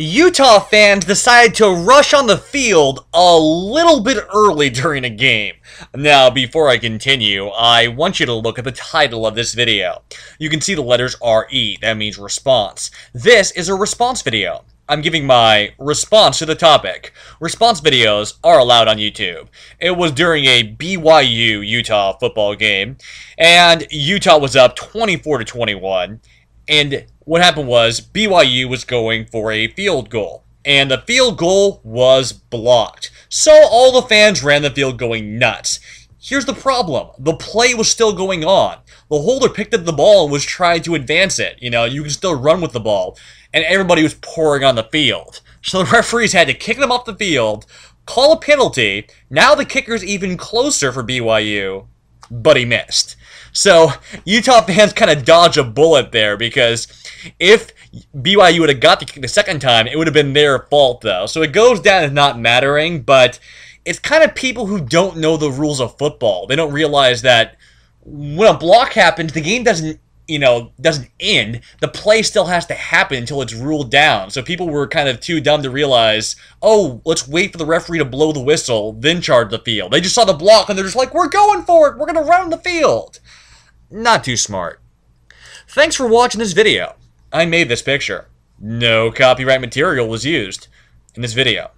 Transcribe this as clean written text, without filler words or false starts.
Utah fans decided to rush on the field a little bit early during a game. Now, before I continue, I want you to look at the title of this video. You can see the letters RE, that means response. This is a response video. I'm giving my response to the topic. Response videos are allowed on YouTube. It was during a BYU Utah football game, and Utah was up 24-21, and what happened was BYU was going for a field goal, and the field goal was blocked. So all the fans ran the field going nuts. Here's the problem. The play was still going on. The holder picked up the ball and was trying to advance it. You know, you can still run with the ball. And everybody was pouring on the field. So the referees had to kick them off the field, call a penalty. Now the kicker's even closer for BYU, but he missed. So Utah fans kind of dodge a bullet there, because if BYU would have got the kick the second time, it would have been their fault, though. So it goes down as not mattering, but it's kind of people who don't know the rules of football. They don't realize that when a block happens, the game doesn't end. The play still has to happen until it's ruled down. So people were kind of too dumb to realize, oh, let's wait for the referee to blow the whistle, then charge the field. They just saw the block and they're just like, we're going for it. We're going to run the field. Not too smart. Thanks for watching this video. I made this picture. No copyright material was used in this video.